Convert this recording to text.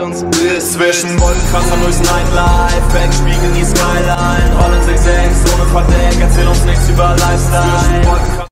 mit uns. Zwischen Wolkenkratzer durchs Nightlife, Backspiegel in die Skyline, Rollen 6-6 ohne Verdeck, erzähl uns nichts über Lifestyle.